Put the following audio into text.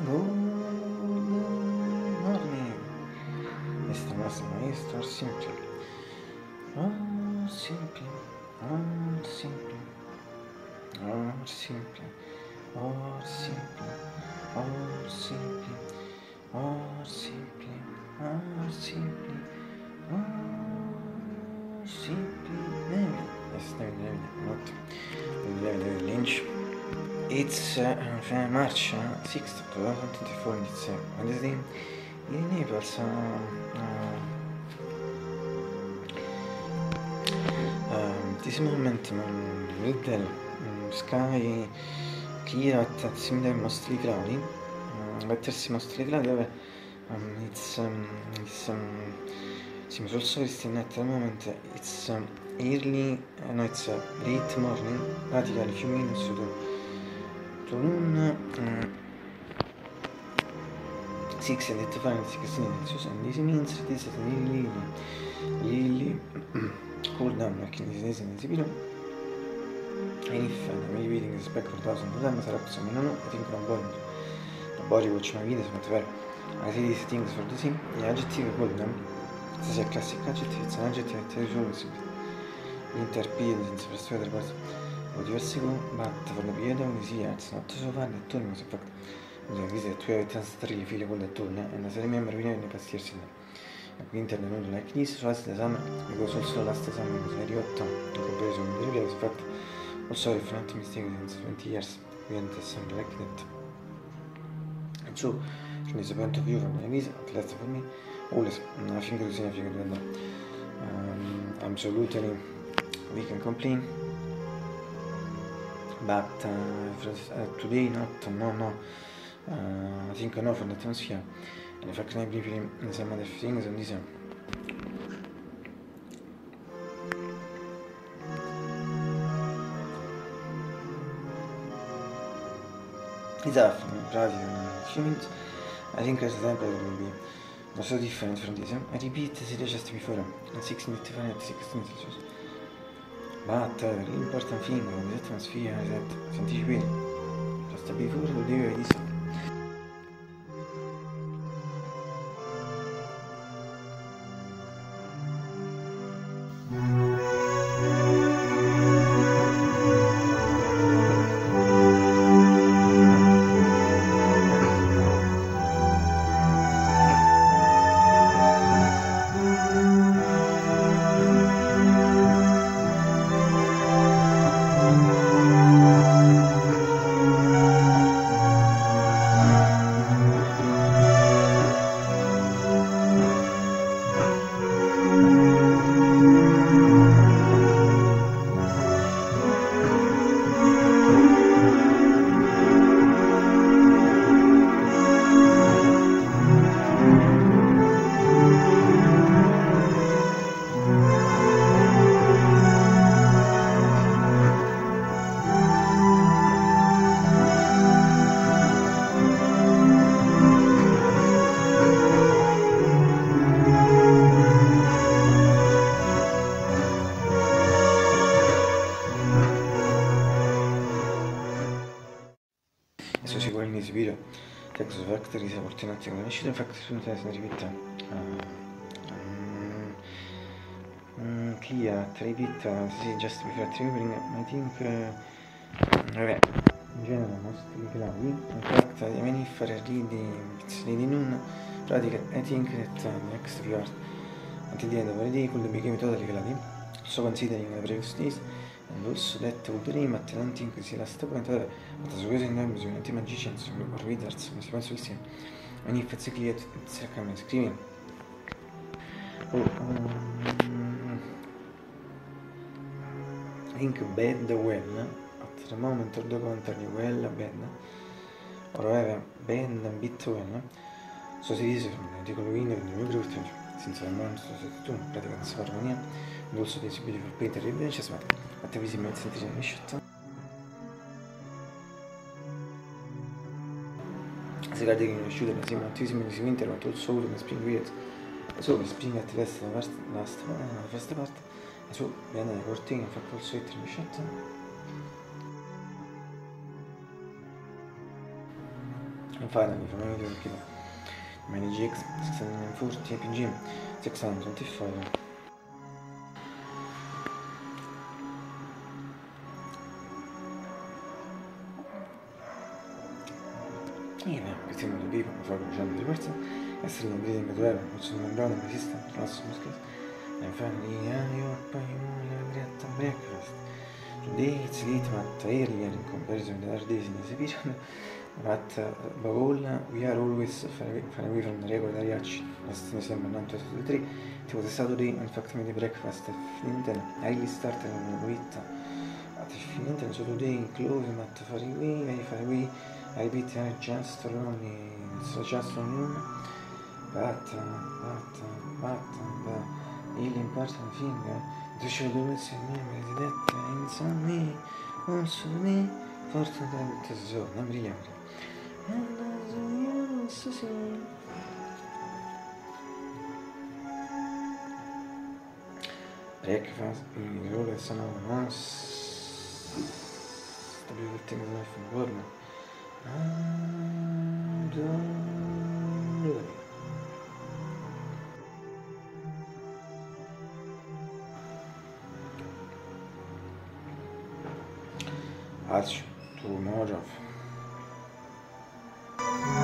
Good morning. Esta máxima es estar siempre. It's March 6th, 2024, and it's Wednesday in Naples. This moment, middle sky clear at mostly cloudy, mostly cloudy, seems also this night at the moment. It's early, no, it's late morning, radically few minutes to noon, 6 and 8 Fahrenheit, 16 Celsius, and this means this is really cool down, like in this days and this below. And if I'm repeating this back for 1000 times, I think nobody watch my videos, but well, I see these things for the same. The adjective cool down, this is a classic adjective, it's an adjective that is always interpreted in the first weather, but ago, but for the period of this year it's not so bad at all. In fact, the visit to have chance to really feel cold at all, and as I remember we never passed years in the winter not like this, so last summer, because also last summer was very hot in comparison with the previous. In fact, also if not mistaken, in 20 years we had something like that. And so, from this point of view, from my visa, at least for me, always, I think it is significant weather. Absolutely, we can complain. But today not, I think no for the atmosphere. And if I can believe in some other things on this one. It's afternoon, probably in a few minutes. I think as the temperature will be not so different from this one. I repeat as it was just before, 16 Celsius. But the really important thing in the atmosphere is that it's anticipated just before the day of this. This video takes the factor is opportunity when I should in fact sometimes repeat clear repeat just before triggering I think okay in general mostly cloudy. In fact even if I read it's reading noon radically I think that next few hours until the end of the day could become totally cloudy. So considering the previous days and also that would dream at non think si last point but as always in them is not magicians or readers as well so see and if it's clear it's recommend screaming think bad well at the moment or the contrary well bad or ever bad and bit well so si dice from the article window in the new group since the moment so that you praticamente non si parla niente. Also this beautiful painter adventures, but at the visit might sentire in the shot. Se guardi che non è uscito insieme moltissimo in winter, ma tutto solo in spring period. So the spring at least the first part. So we are recording and fact also it in the shot. I'm fighting with another killer. Many jigs, 640 PG, 625. Questo è molto vivo, mi fa conoscendo di persona, essere un oblidino in duello, non sono membrane, non esiste, non sono scherzi. E infatti, io poi mi riatta breakfast. Today it's late, but earlier in comparison with other days in this period, but above all, we are always far away from the regular reaction. Last December 1923, it was a Saturday, in fact, made breakfast at Finten, I really started on with at Finten, so today close, but far away, very far away. I repeat, just lonely, so just lonely, but really important thing, the shadow is in me, but that ends on me, also me, fortunate so, non mi ricordo. And as you breakfast, in the roller, sono once, the beautiful thing is life in the world. Aç, tuğumu hocam.